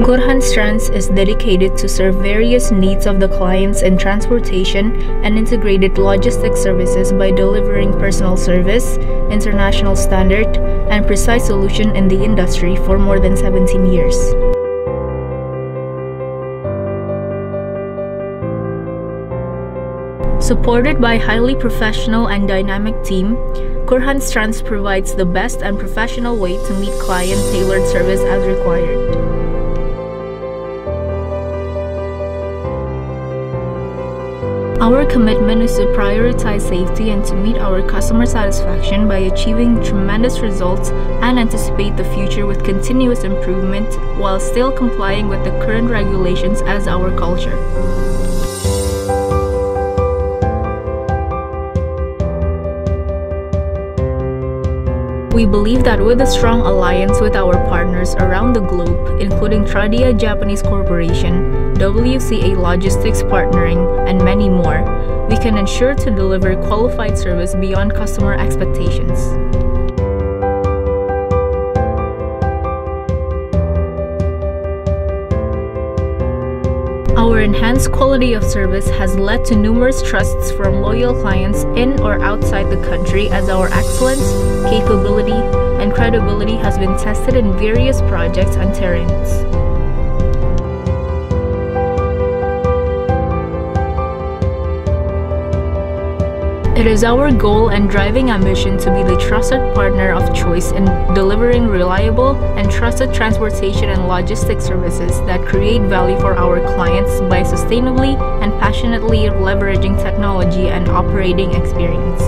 Kurhanz Trans is dedicated to serve various needs of the clients in transportation and integrated logistics services by delivering personal service, international standard, and precise solution in the industry for more than 17 years. Supported by a highly professional and dynamic team, Kurhanz Trans provides the best and professional way to meet client-tailored service as required. Our commitment is to prioritize safety and to meet our customer satisfaction by achieving tremendous results and anticipate the future with continuous improvement while still complying with the current regulations as our culture. We believe that with a strong alliance with our partners around the globe, including Tradia Japanese Corporation, WCA Logistics Partnering, and many more, we can ensure to deliver qualified service beyond customer expectations. Our enhanced quality of service has led to numerous trusts from loyal clients in or outside the country, as our excellence, capability, and credibility has been tested in various projects and terrains. It is our goal and driving ambition to be the trusted partner of choice in delivering reliable and trusted transportation and logistics services that create value for our clients by sustainably and passionately leveraging technology and operating experience.